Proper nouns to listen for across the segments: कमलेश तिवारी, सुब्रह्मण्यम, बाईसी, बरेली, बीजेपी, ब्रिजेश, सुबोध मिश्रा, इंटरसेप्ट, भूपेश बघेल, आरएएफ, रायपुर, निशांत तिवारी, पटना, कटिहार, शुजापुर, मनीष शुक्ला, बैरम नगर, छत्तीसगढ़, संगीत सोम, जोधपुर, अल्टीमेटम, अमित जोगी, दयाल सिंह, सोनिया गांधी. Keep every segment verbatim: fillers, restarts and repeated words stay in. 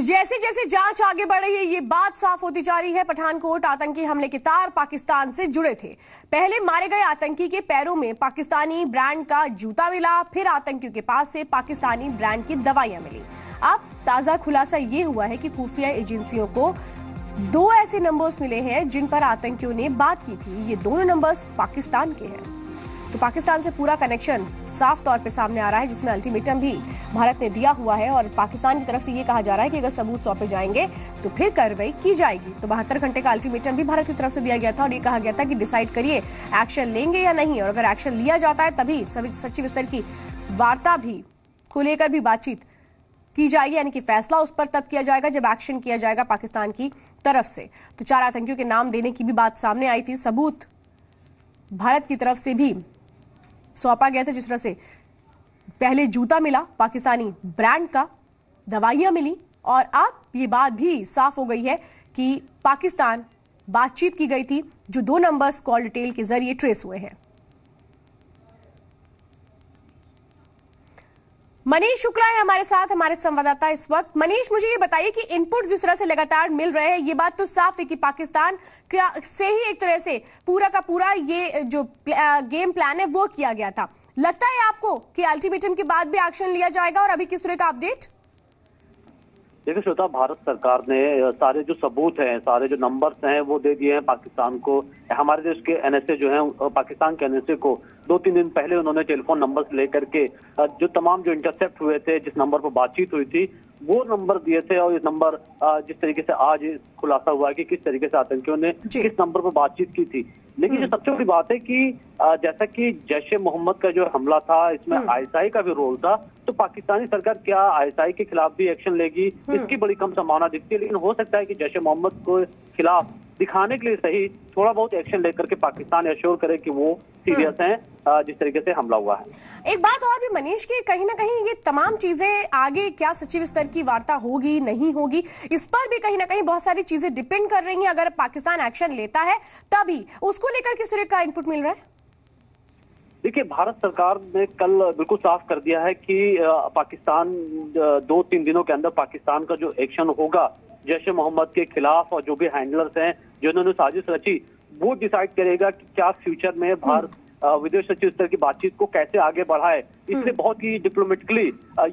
तो जैसे जैसे जांच आगे बढ़ रही है ये बात साफ होती जा रही है, पठानकोट आतंकी हमले के तार पाकिस्तान से जुड़े थे। पहले मारे गए आतंकी के पैरों में पाकिस्तानी ब्रांड का जूता मिला, फिर आतंकियों के पास से पाकिस्तानी ब्रांड की दवाइयां मिली। अब ताजा खुलासा ये हुआ है कि खुफिया एजेंसियों को दो ऐसे नंबर्स मिले हैं जिन पर आतंकियों ने बात की थी। ये दोनों नंबर्स पाकिस्तान के हैं, तो पाकिस्तान से पूरा कनेक्शन साफ तौर पे सामने आ रहा है, जिसमें अल्टीमेटम भी भारत ने दिया हुआ है। और पाकिस्तान की तरफ से ये कहा जा रहा है कि अगर सबूत सौंपे जाएंगे तो फिर कार्रवाई की जाएगी। तो बहत्तर घंटे का अल्टीमेटम भी भारत की तरफ से दिया गया था और ये कहा गया था कि डिसाइड करिए एक्शन लेंगे या नहीं, और अगर एक्शन लिया जाता है तभी सचिव स्तर की वार्ता भी को लेकर भी बातचीत की जाएगी, यानी कि फैसला उस पर तब किया जाएगा जब एक्शन किया जाएगा पाकिस्तान की तरफ से। तो चार आतंकियों के नाम देने की भी बात सामने आई थी, सबूत भारत की तरफ से भी सौंपा गया था, जिस तरह से पहले जूता मिला पाकिस्तानी ब्रांड का, दवाइयां मिली, और अब ये बात भी साफ हो गई है कि पाकिस्तान बातचीत की गई थी, जो दो नंबर्स कॉल डिटेल के जरिए ट्रेस हुए हैं। मनीष शुक्ला है हमारे साथ, हमारे संवाददाता इस वक्त। मनीष, मुझे ये बताइए कि इनपुट जिस तरह से लगातार मिल रहे हैं, ये बात तो साफ है कि पाकिस्तान से ही एक तरह से पूरा का पूरा ये जो गेम प्लान है वो किया गया था। लगता है आपको कि अल्टीमेटम के बाद भी एक्शन लिया जाएगा, और अभी किस तरह का अपडेट? देखिए श्रोता, भारत सरकार ने सारे जो सबूत हैं, सारे जो नंबर्स हैं वो दे दिए हैं पाकिस्तान को। हमारे देश के एनएसए जो हैं, पाकिस्तान के एनएसए को दो तीन दिन पहले उन्होंने टेलीफोन नंबर्स लेकर के जो तमाम जो इंटरसेप्ट हुए थे, जिस नंबर पर बातचीत हुई थी, वो नंबर दिए थे। और ये नंबर जिस तरीके से आज खुलासा हुआ है कि किस तरीके से आतंकियों ने किस नंबर पर बातचीत की थी। लेकिन जो सबसे बड़ी बात है कि जैसा कि जैश ए मोहम्मद का जो हमला था, इसमें आईएसआई का भी रोल था, तो पाकिस्तानी सरकार क्या आईएसआई के खिलाफ भी एक्शन लेगी, इसकी बड़ी कम संभावना दिखती है। लेकिन हो सकता है कि जैश ए मोहम्मद के खिलाफ दिखाने के लिए सही थोड़ा बहुत एक्शन लेकर के पाकिस्तान एश्योर करे कि वो सीरियस हैं, जिस तरीके से हमला हुआ है। एक बात और भी मनीष की, कहीं ना कहीं ये तमाम चीजें आगे क्या सचिव स्तर की वार्ता होगी नहीं होगी, इस पर भी कहीं ना कहीं बहुत सारी चीजें डिपेंड कर रही हैं। अगर पाकिस्तान एक्शन लेता है तभी उसको लेकर किस तरह का इनपुट मिल रहा है? देखिए भारत सरकार ने कल बिल्कुल साफ कर दिया है कि पाकिस्तान दो तीन दिनों के अंदर पाकिस्तान का जो एक्शन होगा जैश ए मोहम्मद के खिलाफ, और जो भी हैंडलर्स हैं जिन्होंने साजिश रची, वो डिसाइड करेगा कि क्या फ्यूचर में भारत विदेश सचिव स्तर की बातचीत को कैसे आगे बढ़ाए। इसलिए बहुत ही डिप्लोमेटिकली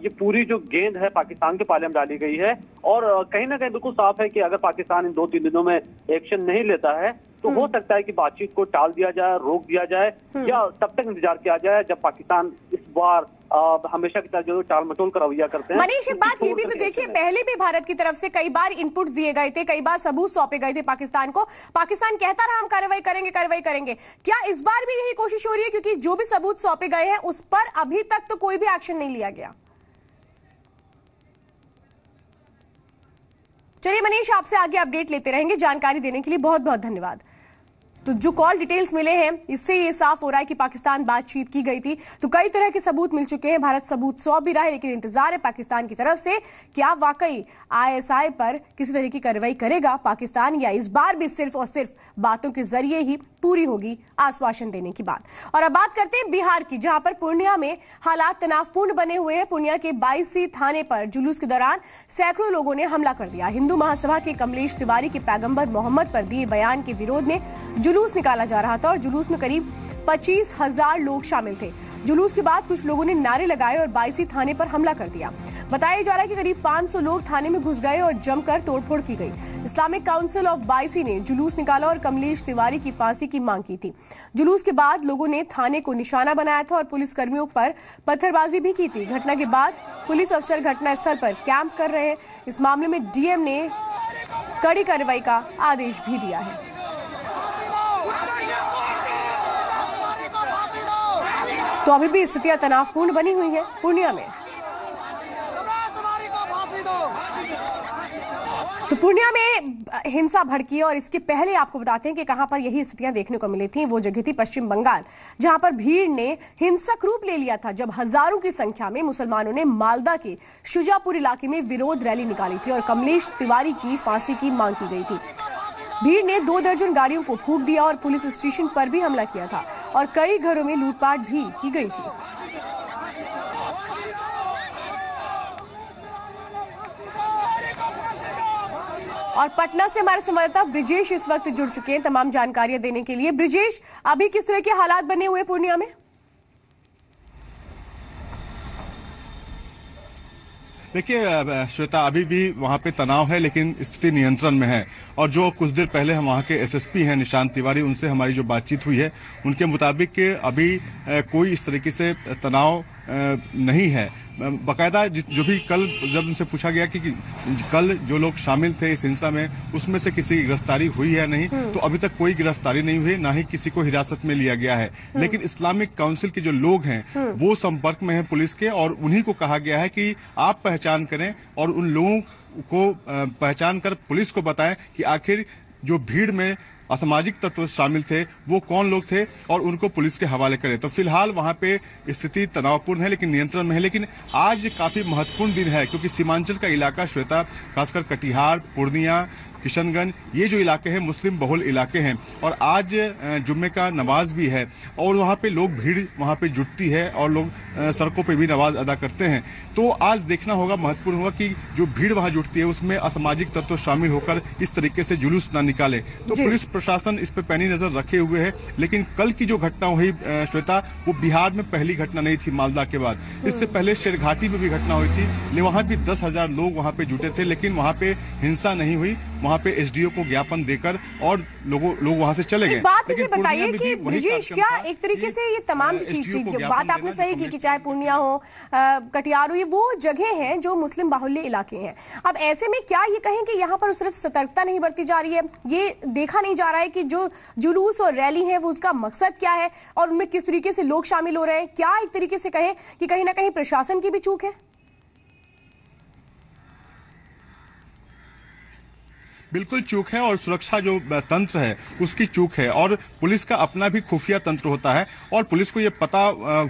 ये पूरी जो गेंद है पाकिस्तान के पाले में डाली गई है, और कहीं ना कहीं बिल्कुल साफ है कि अगर पाकिस्तान इन दो तीन दिनों में एक्शन नहीं लेता है तो हो सकता है कि बातचीत को टाल दिया जाए, रोक दिया जाए, या तब तक इंतजार किया जाए जब पाकिस्तान इस बार आ, हमेशा की तरह जो टाल मटोल का रवैया करते हैं। मनीष, एक बात ये भी तो देखिए, पहले भी भारत की तरफ से कई बार इनपुट्स दिए गए थे, कई बार सबूत सौंपे गए थे पाकिस्तान को, पाकिस्तान कहता रहा हम कार्रवाई करेंगे कार्रवाई करेंगे। क्या इस बार भी यही कोशिश हो रही है, क्योंकि जो भी सबूत सौंपे गए हैं उस पर अभी तक तो कोई भी एक्शन नहीं लिया गया? चलिए मनीष, आपसे आगे अपडेट लेते रहेंगे। जानकारी देने के लिए बहुत बहुत धन्यवाद। तो जो कॉल डिटेल्स मिले हैं इससे ये साफ हो रहा है कि पाकिस्तान बातचीत की गई थी, तो कई तरह के सबूत मिल चुके हैं, भारत सबूत सौंप भी रहा है, लेकिन इंतजार है पाकिस्तान की तरफ से क्या वाकई आईएसआई पर किसी तरह की कार्रवाई करेगा पाकिस्तान, या इस बार भी सिर्फ और सिर्फ बातों के जरिए ही पूरी होगी आश्वासन देने की बात। और अब बात करते हैं बिहार की, जहां पर पूर्णिया में हालात तनावपूर्ण बने हुए हैं। पूर्णिया के बाईसी थाने पर जुलूस के दौरान सैकड़ों लोगों ने हमला कर दिया। हिंदू महासभा के कमलेश तिवारी के पैगंबर मोहम्मद पर दिए बयान के विरोध में जुलूस निकाला जा रहा था, और जुलूस में करीब पच्चीस हजार लोग शामिल थे। जुलूस के बाद कुछ लोगों ने नारे लगाए और बाईसी थाने पर हमला कर दिया। बताया जा रहा है कि करीब पाँच सौ लोग थाने में घुस गए और जमकर तोड़फोड़ की गई। इस्लामिक काउंसिल ऑफ बाईसी ने जुलूस निकाला और कमलेश तिवारी की फांसी की मांग की थी। जुलूस के बाद लोगों ने थाने को निशाना बनाया था और पुलिसकर्मियों पर पत्थरबाजी भी की थी। घटना के बाद पुलिस अफसर घटनास्थल पर कैंप कर रहे हैं। इस मामले में डीएम ने कड़ी कार्रवाई का आदेश भी दिया है। तो अभी भी स्थितियां तनावपूर्ण बनी हुई है पूर्णिया में। तो पूर्णिया में हिंसा भड़की, और इसके पहले आपको बताते हैं कि कहां पर यही स्थितियां देखने को मिली थी। वो जगह थी पश्चिम बंगाल, जहां पर भीड़ ने हिंसक रूप ले लिया था जब हजारों की संख्या में मुसलमानों ने मालदा के शुजापुर इलाके में विरोध रैली निकाली थी और कमलेश तिवारी की फांसी की मांग की गई थी। भीड़ ने दो दर्जन गाड़ियों को फूंक दिया और पुलिस स्टेशन पर भी हमला किया था, और कई घरों में लूटपाट भी की गई थी। और पटना से हमारे संवाददाता ब्रिजेश इस वक्त जुड़ चुके हैं तमाम जानकारियां देने के लिए। ब्रिजेश, अभी किस तरह के हालात बने हुए पूर्णिया में? देखिए श्वेता, अभी भी वहाँ पे तनाव है लेकिन स्थिति नियंत्रण में है। और जो कुछ देर पहले हम वहाँ के एसएसपी हैं निशांत तिवारी, उनसे हमारी जो बातचीत हुई है उनके मुताबिक अभी कोई इस तरीके से तनाव नहीं है। बाकायदा जो भी कल जब उनसे पूछा गया कि कल जो लोग शामिल थे इस हिंसा में उसमें से किसी की गिरफ्तारी हुई है नहीं, तो अभी तक कोई गिरफ्तारी नहीं हुई, ना ही किसी को हिरासत में लिया गया है। लेकिन इस्लामिक काउंसिल के जो लोग हैं वो संपर्क में हैं पुलिस के, और उन्हीं को कहा गया है कि आप पहचान करें और उन लोगों को पहचान कर पुलिस को बताएं कि आखिर जो भीड़ में असामाजिक तत्व शामिल थे वो कौन लोग थे और उनको पुलिस के हवाले करें। तो फिलहाल वहां पे स्थिति तनावपूर्ण है लेकिन नियंत्रण में है। लेकिन आज काफी महत्वपूर्ण दिन है क्योंकि सीमांचल का इलाका श्वेता, खासकर कटिहार, पूर्णिया, किशनगंज, ये जो इलाके हैं मुस्लिम बहुल इलाके हैं, और आज जुम्मे का नमाज भी है और वहाँ पे लोग भीड़ वहाँ पे जुटती है और लोग सड़कों पे भी नमाज अदा करते हैं। तो आज देखना होगा, महत्वपूर्ण होगा कि जो भीड़ वहाँ जुटती है उसमें असामाजिक तत्व शामिल होकर इस तरीके से जुलूस ना निकाले। तो पुलिस प्रशासन इस पर पैनी नजर रखे हुए है। लेकिन कल की जो घटना हुई श्वेता, वो बिहार में पहली घटना नहीं थी मालदा के बाद। इससे पहले शेरघाटी में भी घटना हुई थी, लेकिन वहाँ भी दस हजार लोग वहाँ पे जुटे थे लेकिन वहाँ पे हिंसा नहीं हुई। वहाँ पे एसडीओ को ज्ञापन देकर और लोगों लोग वहाँ से चले गए। बात मुझे बताइए कि ब्रिजेश, क्या एक तरीके से ये तमाम चीजें, बात आपने सही की कि चाहे पूर्णिया हो, कटिहार हो, ये वो जगह हैं जो मुस्लिम बाहुल्य इलाके हैं। अब ऐसे में क्या ये कहें कि यहाँ पर उस तरह से सतर्कता नहीं बरती जा रही है, ये देखा नहीं जा रहा है कि जो जुलूस और रैली है वो उसका मकसद क्या है और उनमें किस तरीके से लोग शामिल हो रहे हैं? क्या एक तरीके से कहें कि कहीं ना कहीं प्रशासन की भी चूक है? बिल्कुल चूक है, और सुरक्षा जो तंत्र है उसकी चूक है, और पुलिस का अपना भी खुफिया तंत्र होता है। और पुलिस को ये पता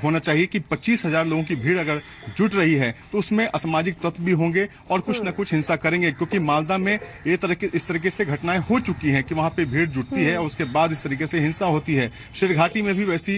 होना चाहिए कि पच्चीस हजार लोगों की भीड़ अगर जुट रही है तो उसमें असामाजिक तत्व भी होंगे और कुछ ना कुछ हिंसा करेंगे, क्योंकि मालदा में ये तरीके इस तरीके से घटनाएं हो चुकी हैं कि वहाँ पे भीड़ जुटती है और उसके बाद इस तरीके से हिंसा होती है। शेरघाटी में भी वैसी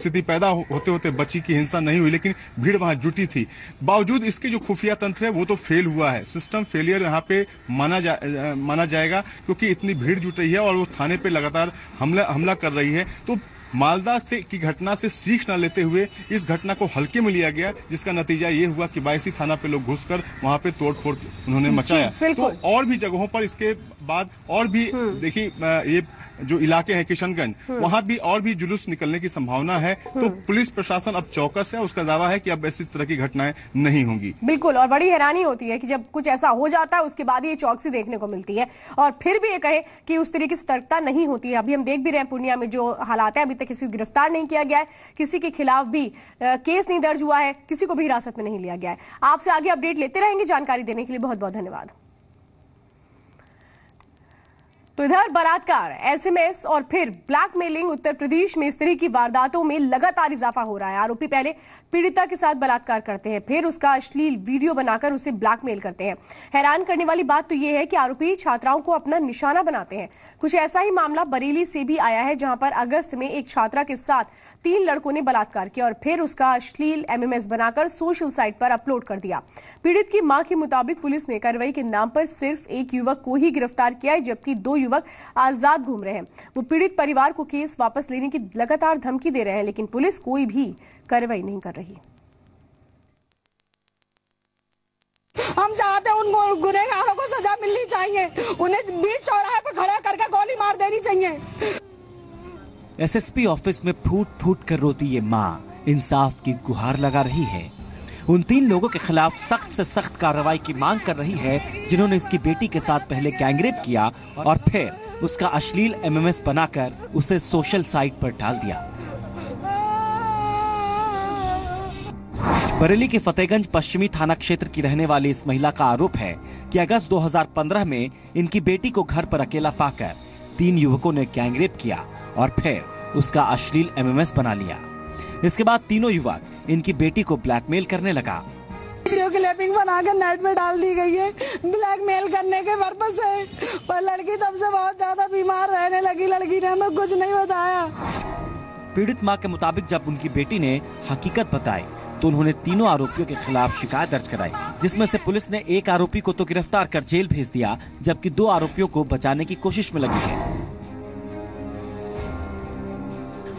स्थिति पैदा होते होते बची की हिंसा नहीं हुई लेकिन भीड़ वहाँ जुटी थी। बावजूद इसके जो खुफिया तंत्र है वो तो फेल हुआ है, सिस्टम फेलियर यहाँ पे माना जा माना जाएगा क्योंकि इतनी भीड़ जुट रही है और वो थाने पे लगातार हमला हमला कर रही है। तो मालदा से की घटना से सीख न लेते हुए इस घटना को हल्के में लिया गया, जिसका नतीजा ये हुआ कि बायसी थाना पे लोग घुसकर वहाँ पे तोड़फोड़ उन्होंने मचाया। तो और भी जगहों पर इसके बाद और भी देखिए, ये जो इलाके हैं किशनगंज, वहाँ भी और भी जुलूस निकलने की संभावना है। तो पुलिस प्रशासन अब चौकस है, उसका दावा है कि अब ऐसी तरह की घटनाएं नहीं होंगी। बिल्कुल, और बड़ी हैरानी होती है कि जब कुछ ऐसा हो जाता है उसके बाद ये चौकसी देखने को मिलती है और फिर भी ये कहे कि उस तरीके की सतर्कता नहीं होती है। अभी हम देख भी रहे हैं पूर्णिया में जो हालात है, किसी को गिरफ्तार नहीं किया गया है, किसी के खिलाफ भी आ, केस नहीं दर्ज हुआ है, किसी को भी हिरासत में नहीं लिया गया है। आपसे आगे अपडेट लेते रहेंगे। जानकारी देने के लिए बहुत बहुत धन्यवाद। तो इधर बलात्कार, एसएमएस और फिर ब्लैकमेलिंग, उत्तर प्रदेश में इस तरह की वारदातों में लगातार इजाफा हो रहा है। आरोपी पहले पीड़िता के साथ बलात्कार करते हैं, फिर उसका अश्लील वीडियो बनाकर उसे ब्लैकमेल करते हैं। हैरान करने वाली बात तो यह है कि आरोपी छात्राओं को अपना निशाना बनाते हैं। कुछ ऐसा ही मामला बरेली से भी आया है, जहां पर अगस्त में एक छात्रा के साथ तीन लड़कों ने बलात्कार किया और फिर उसका अश्लील एमएमएस बनाकर सोशल साइट पर अपलोड कर दिया। पीड़ित की मां के मुताबिक पुलिस ने कार्रवाई के नाम पर सिर्फ एक युवक को ही गिरफ्तार किया है, जबकि दो युवक आजाद घूम रहे हैं। वो पीड़ित परिवार को केस वापस लेने की लगातार धमकी दे रहे हैं, लेकिन पुलिस कोई भी कार्रवाई नहीं कर रही। हम चाहते हैं उन गुनहगारों को सजा मिलनी चाहिए, उन्हें बीच चौराहे पर खड़ा करके गोली मार देनी चाहिए। एसएसपी ऑफिस में फूट फूट कर रोती ये माँ इंसाफ की गुहार लगा रही है। उन तीन लोगों के खिलाफ सख्त से सख्त कार्रवाई की मांग कर रही है, जिन्होंने इसकी बेटी के साथ पहले गैंगरेप किया और फिर उसका अश्लील एमएमएस बनाकर उसे सोशल साइट पर डाल दिया। बरेली के फतेहगंज पश्चिमी थाना क्षेत्र की रहने वाली इस महिला का आरोप है कि अगस्त दो हजार पंद्रह में इनकी बेटी को घर पर अकेला पाकर तीन युवकों ने गैंगरेप किया और फिर उसका अश्लील एमएमएस बना लिया। इसके बाद तीनों युवक इनकी बेटी को ब्लैकमेल करने लगा। वीडियो क्लिपिंग बनाकर नेट में डाल दी गई है ब्लैकमेल करने के पर्पस से, पर लड़की तब से बहुत ज्यादा बीमार रहने लगी। लड़की ने हमें कुछ नहीं बताया। पीड़ित मां के मुताबिक जब उनकी बेटी ने हकीकत बताई तो उन्होंने तीनों आरोपियों के खिलाफ शिकायत दर्ज कराई, जिसमें से पुलिस ने एक आरोपी को तो गिरफ्तार कर जेल भेज दिया, जबकि दो आरोपियों को बचाने की कोशिश में लगी है।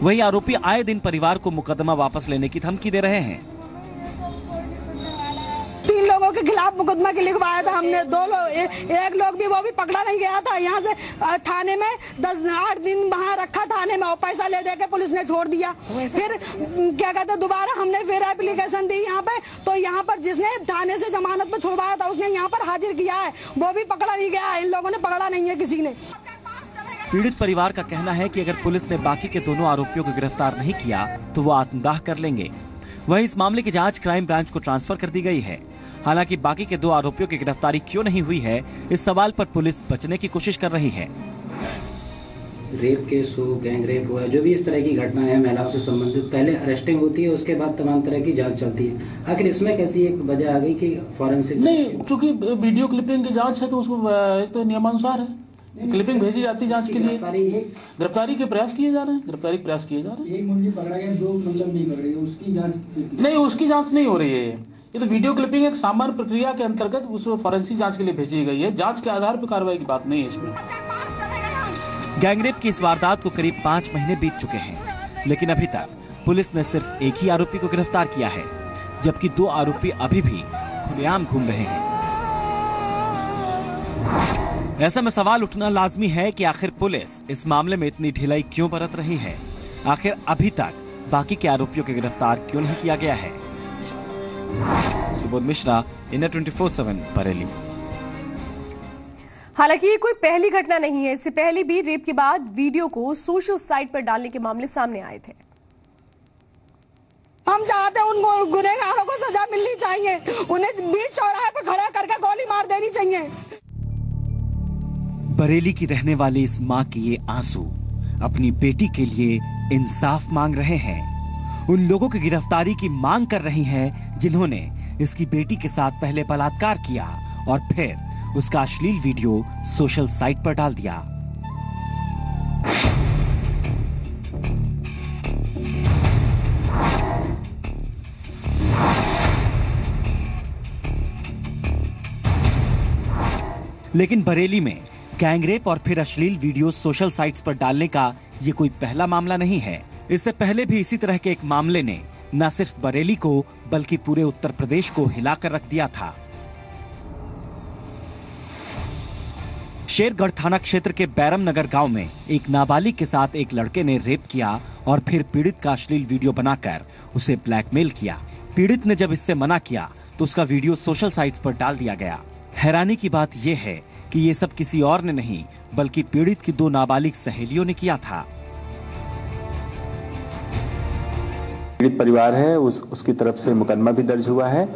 वही आरोपी आए दिन परिवार को मुकदमा वापस लेने की धमकी दे रहे हैं। तीन लोगों के खिलाफ मुकदमा लिखवाया था हमने, दो लोग ए, एक लोग भी वो भी पकड़ा नहीं गया था। यहाँ से थाने में दस आठ दिन वहाँ रखा थाने में और पैसा ले दे के पुलिस ने छोड़ दिया। फिर क्या कहते दोबारा हमने फिर एप्लीकेशन दी यहाँ पे, तो यहाँ पर जिसने थाने से जमानत में छुड़वाया था उसने यहाँ पर हाजिर किया है, वो भी पकड़ा नहीं गया है। इन लोगों ने पकड़ा नहीं है किसी ने। पीड़ित परिवार का कहना है कि अगर पुलिस ने बाकी के दोनों आरोपियों को गिरफ्तार नहीं किया तो वो आत्मदाह कर लेंगे। वहीं इस मामले की जांच क्राइम ब्रांच को ट्रांसफर कर दी गई है। हालांकि बाकी के दो आरोपियों की गिरफ्तारी क्यों नहीं हुई है, इस सवाल पर पुलिस बचने की कोशिश कर रही है। रेप केस हो, गैंग रेप हुआ, जो भी इस तरह की घटना है महिलाओं से संबंधित, पहले अरेस्टिंग होती है, उसके बाद तमाम तरह की जांच चलती है। आखिर इसमें कैसी एक वजह आ गई कि फॉरेंसिक नहीं, चूँकि वीडियो क्लिपिंग की जाँच है तो उसको एक तो नियमानुसार है क्लिपिंग भेजी जाती जांच के लिए। गिरफ्तारी के प्रयास किए जा रहे हैं, गिरफ्तारी के प्रयास किए जा रहे हैं। एक मुंडी पकड़ा गया, दो मतलब नहीं पकड़े, उसकी जांच नहीं, उसकी जांच नहीं हो रही है। ये तो वीडियो क्लिपिंग एक सामान्य प्रक्रिया के अंतर्गत उसको फॉरेंसिक जांच के लिए भेजी गई है। जांच के आधार पर कार्रवाई की बात नहीं है इसमें। गैंगरेप की इस वारदात को करीब पाँच महीने बीत चुके हैं, लेकिन अभी तक पुलिस ने सिर्फ एक ही आरोपी को गिरफ्तार किया है, जबकि दो आरोपी अभी भी खुलेआम घूम रहे हैं। ऐसे में सवाल उठना लाजमी है कि आखिर पुलिस इस मामले में इतनी ढिलाई क्यों बरत रही है। आखिर अभी तक बाकी के आरोपियों के गिरफ्तार क्यों नहीं किया गया है। सुबोध मिश्रा, India twenty four seven, बरेली। हालांकि ये कोई पहली घटना नहीं है, इससे पहले भी रेप के बाद वीडियो को सोशल साइट पर डालने के मामले सामने आए थे। हम चाहते हैं उन गुनहगारों को सजा मिलनी चाहिए, उन्हें बीच चौराहे पर खड़ा करके गोली मार देनी चाहिए। बरेली की रहने वाली इस मां की ये आंसू अपनी बेटी के लिए इंसाफ मांग रहे हैं। उन लोगों की गिरफ्तारी की मांग कर रही हैं जिन्होंने इसकी बेटी के साथ पहले बलात्कार किया और फिर उसका अश्लील वीडियो सोशल साइट पर डाल दिया। लेकिन बरेली में गैंगरेप और फिर अश्लील वीडियो सोशल साइट्स पर डालने का ये कोई पहला मामला नहीं है। इससे पहले भी इसी तरह के एक मामले ने न सिर्फ बरेली को बल्कि पूरे उत्तर प्रदेश को हिलाकर रख दिया था। शेरगढ़ थाना क्षेत्र के बैरम नगर गांव में एक नाबालिग के साथ एक लड़के ने रेप किया और फिर पीड़ित का अश्लील वीडियो बनाकर उसे ब्लैकमेल किया। पीड़ित ने जब इससे मना किया तो उसका वीडियो सोशल साइट्स पर डाल दिया गया। हैरानी की बात यह है कि ये सब किसी और ने नहीं बल्कि पीड़ित की दो नाबालिग सहेलियों ने किया था। पीड़ित परिवार है उस उसकी तरफ से मुकदमा भी दर्ज हुआ है।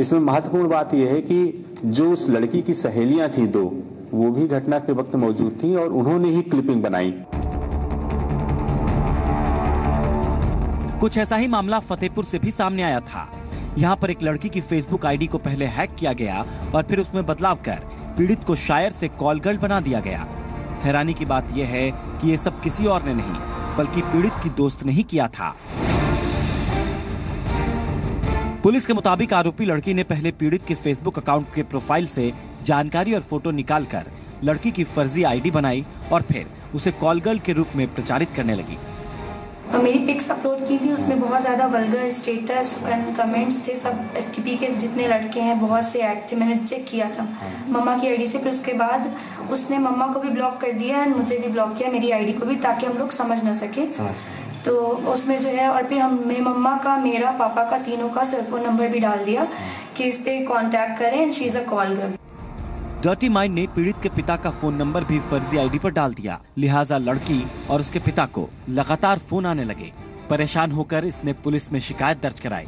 इसमें महत्वपूर्ण बात यह है कि जो उस लड़की की सहेलियां थी दो, वो भी घटना के वक्त मौजूद थी और उन्होंने ही क्लिपिंग बनाई। कुछ ऐसा ही मामला फतेहपुर से भी सामने आया था। यहाँ पर एक लड़की की फेसबुक आईडी को पहले हैक किया गया और फिर उसमें बदलाव कर पीड़ित को शायर से कॉल गर्ल बना दिया गया। हैरानी की बात यह है कि ये सब किसी और ने नहीं बल्कि पीड़ित की दोस्त ने ही किया था। पुलिस के मुताबिक आरोपी लड़की ने पहले पीड़ित के फेसबुक अकाउंट के प्रोफाइल से जानकारी और फोटो निकालकर लड़की की फर्जी आईडी बनाई और फिर उसे कॉल गर्ल के रूप में प्रचारित करने लगी। मेरी पिक्स अपलोड की थी, उसमें बहुत ज़्यादा वल्गर स्टेटस एंड कमेंट्स थे। सब एफटीपी के जितने लड़के हैं बहुत से ऐड थे, मैंने चेक किया था मम्मा की आईडी से। फिर उसके बाद उसने मम्मा को भी ब्लॉक कर दिया एंड मुझे भी ब्लॉक किया, मेरी आईडी को भी, ताकि हम लोग समझ ना सके। तो उसमें जो है, और फिर हम मेरी मम्मा का, मेरा, पापा का, तीनों का सेलफोन नंबर भी डाल दिया कि इस पर कॉन्टैक्ट करें and she is a call girl. Dirty mind ने पीड़ित के पिता का फोन नंबर भी फर्जी आईडी पर डाल दिया, लिहाजा लड़की और उसके पिता को लगातार फोन आने लगे। परेशान होकर इसने पुलिस में शिकायत दर्ज कराई।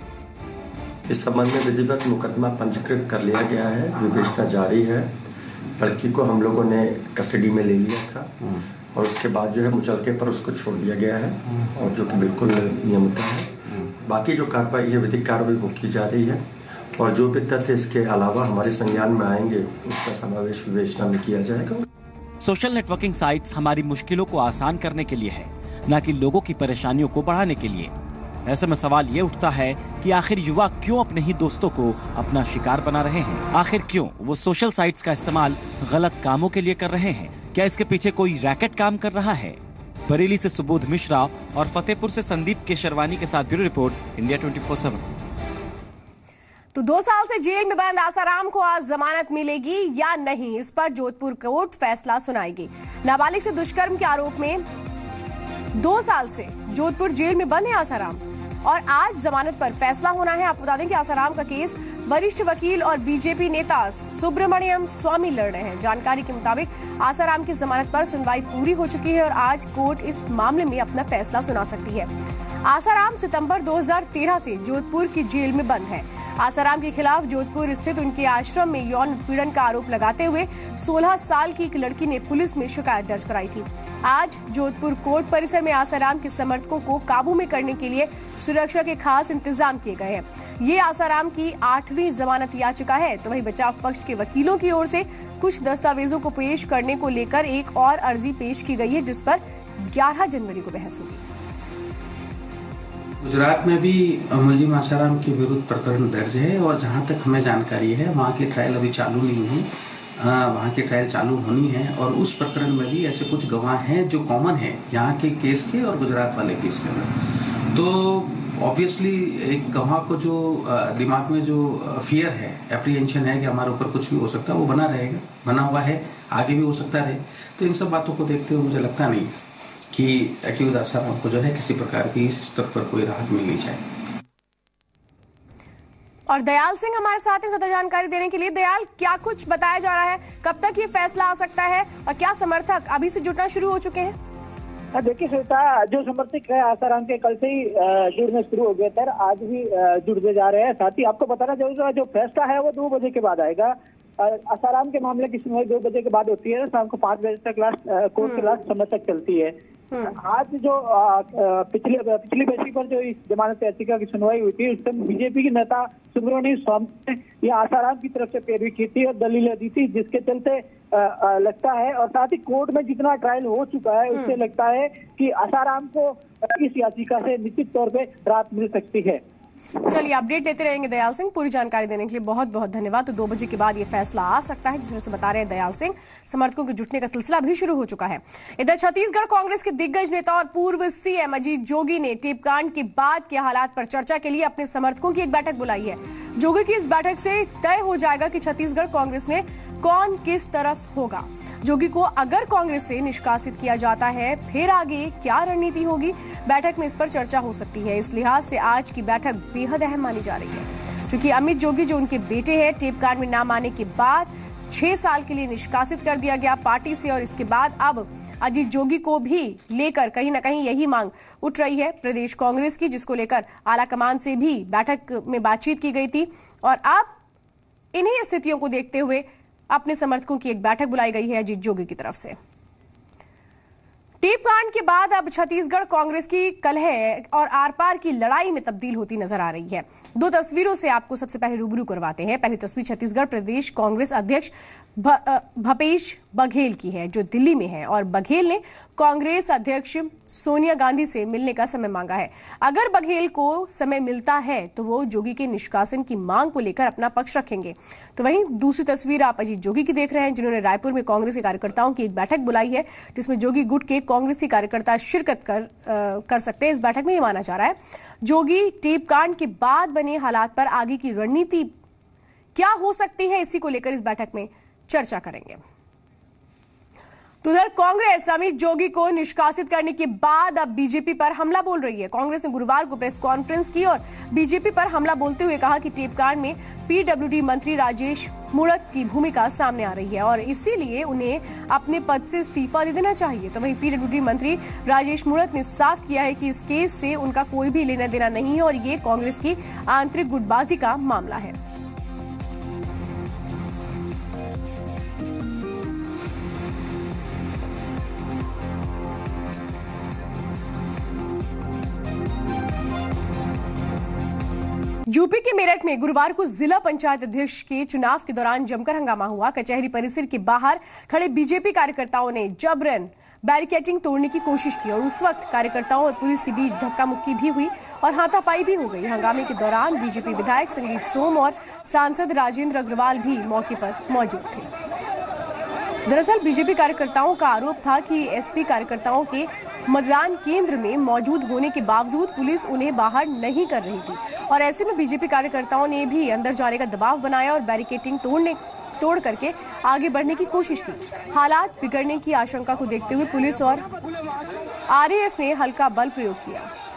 इस संबंध में विधिवत मुकदमा पंजीकृत कर लिया गया है, विवेचना जारी है। लड़की को हम लोगों ने कस्टडी में ले लिया था और उसके बाद जो है मुचलके पर उसको छोड़ दिया गया है, और जो की बिल्कुल नियमित है। बाकी जो कार्रवाई है विधिक कार्रवाई वो की जा रही है और जो भी तथ्य इसके अलावा हमारे संज्ञान में आएंगे उसका समावेश विवेचना में किया जाएगा। सोशल नेटवर्किंग साइट्स हमारी मुश्किलों को आसान करने के लिए है, न कि लोगों की परेशानियों को बढ़ाने के लिए। ऐसे में सवाल ये उठता है कि आखिर युवा क्यों अपने ही दोस्तों को अपना शिकार बना रहे हैं? आखिर क्यों वो सोशल साइट्स का इस्तेमाल गलत कामों के लिए कर रहे हैं? क्या इसके पीछे कोई रैकेट काम कर रहा है? बरेली से सुबोध मिश्रा और फतेहपुर से संदीप केशरवानी के साथ bureau report, India twenty four seven. तो दो साल से जेल में बंद आसाराम को आज जमानत मिलेगी या नहीं, इस पर जोधपुर कोर्ट फैसला सुनाएगी। नाबालिग से दुष्कर्म के आरोप में दो साल से जोधपुर जेल में बंद है आसाराम और आज जमानत पर फैसला होना है। आपको बता दें कि आसाराम का केस वरिष्ठ वकील और बीजेपी नेता सुब्रह्मण्यम स्वामी लड़ रहे हैं। जानकारी के मुताबिक आसाराम की जमानत पर सुनवाई पूरी हो चुकी है और आज कोर्ट इस मामले में अपना फैसला सुना सकती है। आसाराम सितंबर दो हज़ार तेरह से जोधपुर की जेल में बंद है। आसाराम के खिलाफ जोधपुर स्थित उनके आश्रम में यौन उत्पीड़न का आरोप लगाते हुए सोलह साल की एक लड़की ने पुलिस में शिकायत दर्ज कराई थी। आज जोधपुर कोर्ट परिसर में आसाराम के समर्थकों को काबू में करने के लिए सुरक्षा के खास इंतजाम किए गए हैं। ये आसाराम की आठवीं जमानत याचिका है। तो वही बचाव पक्ष के वकीलों की ओर से कुछ दस्तावेजों को पेश करने को लेकर एक और अर्जी पेश की गई है, जिस पर ग्यारह जनवरी को बहस होगी। गुजरात में भी मुलजिम आसाराम के विरुद्ध प्रकरण दर्ज है और जहां तक हमें जानकारी है वहां की ट्रायल अभी चालू नहीं हुई, वहां की ट्रायल चालू होनी है और उस प्रकरण में भी ऐसे कुछ गवाह हैं जो कॉमन है यहां के केस के और गुजरात वाले केस के अंदर। तो ऑब्वियसली एक गवाह को जो दिमाग में जो फियर है, एप्रीहेंशन है कि हमारे ऊपर कुछ भी हो सकता है, वो बना रहेगा, बना हुआ है, आगे भी हो सकता रहे। तो इन सब बातों को देखते हुए मुझे लगता नहीं कि एक्यूज आसाराम को जो है किसी प्रकार की इस स्तर पर कोई राहत मिलनी चाहिए। और दयाल सिंह हमारे साथ हैं ज्यादा जानकारी देने के लिए। दयाल, क्या कुछ बताया जा रहा है, कब तक ये फैसला आ सकता है और क्या समर्थक अभी से जुटना शुरू हो चुके हैं? देखिए श्वेता, जो समर्थक है आसाराम के कल से ही जुड़ने शुरू हो गए थे, आज भी जुड़ते जा रहे हैं। साथ ही आपको बताना चाहूंगा जो फैसला है वो दो बजे के बाद आएगा। आसाराम के मामले की सुनवाई दो बजे के बाद होती है, शाम को पाँच बजे तक लास्ट कोर्ट के लास्ट समय तक चलती है। आज जो पिछली पिछली पेशी पर जो इस जमानत याचिका की सुनवाई हुई थी, उस समय बीजेपी के नेता सुब्रमण्यम स्वामी ने यह आसाराम की तरफ से पैरवी की थी और दलीलें दी थी, जिसके चलते लगता है और साथ ही कोर्ट में जितना ट्रायल हो चुका है उससे लगता है कि आसाराम को इस याचिका से निश्चित तौर पर राहत मिल सकती है। चलिए, अपडेट देते रहेंगे दयाल सिंह। पूरी जानकारी देने के लिए बहुत बहुत धन्यवाद। तो दो बजे के बाद ये फैसला आ सकता है, जिस तरह से बता रहे हैं दयाल सिंह। समर्थकों के जुटने का सिलसिला भी शुरू हो चुका है। इधर छत्तीसगढ़ कांग्रेस के दिग्गज नेता और पूर्व सीएम अजीत जोगी ने टेपकांड के बाद के हालात पर चर्चा के लिए अपने समर्थकों की एक बैठक बुलाई है। जोगी की इस बैठक से तय हो जाएगा कि छत्तीसगढ़ कांग्रेस में कौन किस तरफ होगा। जोगी को अगर कांग्रेस से निष्कासित किया जाता है, फिर आगे क्या रणनीति होगी, बैठक में इस पर चर्चा हो सकती है। इस लिहाज से आज की बैठक बेहद अहम मानी जा रही है, क्योंकि अमित जोगी जो उनके बेटे हैं, टेपकांड में नाम आने के बाद छह साल के लिए निष्कासित कर दिया गया पार्टी से और इसके बाद अब अजीत जोगी को भी लेकर कहीं ना कहीं यही मांग उठ रही है प्रदेश कांग्रेस की, जिसको लेकर आलाकमान से भी बैठक में बातचीत की गई थी। और अब इन्हीं स्थितियों को देखते हुए अपने समर्थकों की एक बैठक बुलाई गई है अजीत जोगी की तरफ से। टेपकांड के बाद अब छत्तीसगढ़ कांग्रेस की कलह और आरपार की लड़ाई में तब्दील होती नजर आ रही है। दो तस्वीरों से आपको सबसे पहले रूबरू करवाते हैं। पहली तस्वीर छत्तीसगढ़ प्रदेश कांग्रेस अध्यक्ष भूपेश बघेल की है, जो दिल्ली में है, और बघेल ने कांग्रेस अध्यक्ष सोनिया गांधी से मिलने का समय मांगा है। अगर बघेल को समय मिलता है तो वो जोगी के निष्कासन की मांग को लेकर अपना पक्ष रखेंगे। तो वहीं दूसरी तस्वीर आप अजीत जोगी की देख रहे हैं, जिन्होंने रायपुर में कांग्रेस के कार्यकर्ताओं की एक बैठक बुलाई है, जिसमें जोगी गुट के कांग्रेसी कार्यकर्ता शिरकत कर आ, कर सकते हैं। इस बैठक में ये माना जा रहा है जोगी टेपकांड के बाद बने हालात पर आगे की रणनीति क्या हो सकती है, इसी को लेकर इस बैठक में चर्चा करेंगे। तो उधर कांग्रेस अमित जोगी को निष्कासित करने के बाद अब बीजेपी पर हमला बोल रही है। कांग्रेस ने गुरुवार को प्रेस कॉन्फ्रेंस की और बीजेपी पर हमला बोलते हुए कहा कि टेपकांड में पीडब्ल्यूडी मंत्री राजेश मूड़त की भूमिका सामने आ रही है और इसीलिए उन्हें अपने पद से इस्तीफा दे देना चाहिए। तो वहीं पीडब्ल्यूडी मंत्री राजेश मूड़त ने साफ किया है कि इस केस से उनका कोई भी लेना देना नहीं है और ये कांग्रेस की आंतरिक गुटबाजी का मामला है। यूपी के मेरठ में गुरुवार को जिला पंचायत अध्यक्ष के चुनाव के दौरान जमकर हंगामा हुआ। कचहरी परिसर के बाहर खड़े बीजेपी कार्यकर्ताओं ने जबरन बैरिकेडिंग तोड़ने की कोशिश की और उस वक्त कार्यकर्ताओं और पुलिस के बीच धक्का मुक्की भी हुई और हाथापाई भी हो गई। हंगामे के दौरान बीजेपी विधायक संगीत सोम और सांसद राजेंद्र अग्रवाल भी मौके पर मौजूद थे। दरअसल बीजेपी कार्यकर्ताओं का आरोप था कि एसपी कार्यकर्ताओं के मतदान केंद्र में मौजूद होने के बावजूद पुलिस उन्हें बाहर नहीं कर रही थी और ऐसे में बीजेपी कार्यकर्ताओं ने भी अंदर जाने का दबाव बनाया और बैरिकेडिंग तोड़ने तोड़ करके आगे बढ़ने की कोशिश की। हालात बिगड़ने की आशंका को देखते हुए पुलिस और आरएएफ ने हल्का बल प्रयोग किया।